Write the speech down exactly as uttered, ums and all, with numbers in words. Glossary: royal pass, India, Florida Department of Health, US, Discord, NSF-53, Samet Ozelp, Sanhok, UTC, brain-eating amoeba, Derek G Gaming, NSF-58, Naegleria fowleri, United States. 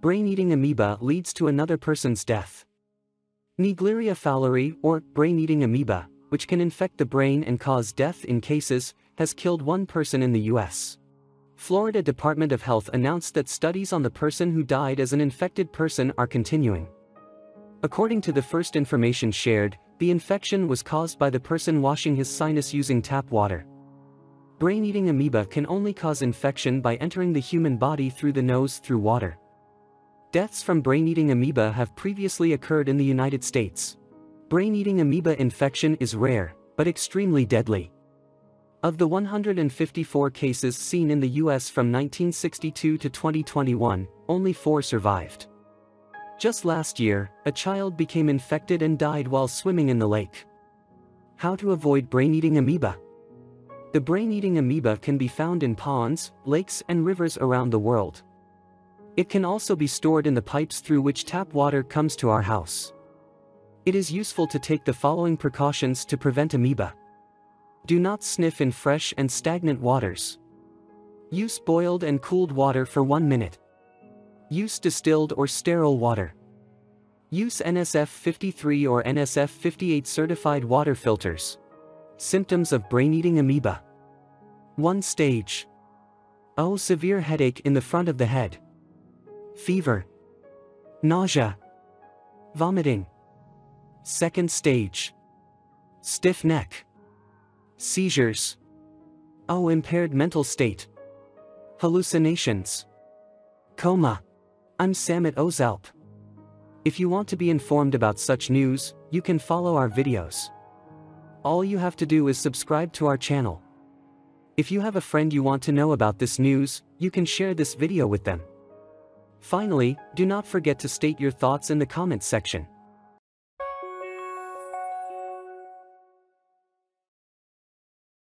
brain-eating amoeba leads to another person's death. Naegleria fowleri, or brain-eating amoeba, which can infect the brain and cause death in cases, has killed one person in the U S Florida Department of Health announced that studies on the person who died as an infected person are continuing. According to the first information shared, the infection was caused by the person washing his sinus using tap water. Brain-eating amoeba can only cause infection by entering the human body through the nose through water. Deaths from brain-eating amoeba have previously occurred in the United States. Brain-eating amoeba infection is rare, but extremely deadly. Of the one hundred fifty-four cases seen in the U S from nineteen sixty-two to twenty twenty-one, only four survived. Just last year, a child became infected and died while swimming in the lake. How to avoid brain-eating amoeba? The brain-eating amoeba can be found in ponds, lakes and rivers around the world. It can also be stored in the pipes through which tap water comes to our house. It is useful to take the following precautions to prevent amoeba. Do not sniff in fresh and stagnant waters. Use boiled and cooled water for one minute. Use distilled or sterile water. Use N S F fifty-three or N S F fifty-eight certified water filters. Symptoms of brain-eating amoeba. one Stage. zero Severe headache in the front of the head. Fever. Nausea. Vomiting. two Stage. Stiff neck. Seizures. zero Impaired mental state. Hallucinations. Coma. I'm Samet Ozelp. If you want to be informed about such news, you can follow our videos. All you have to do is subscribe to our channel. If you have a friend you want to know about this news, you can share this video with them. Finally, do not forget to state your thoughts in the comments section.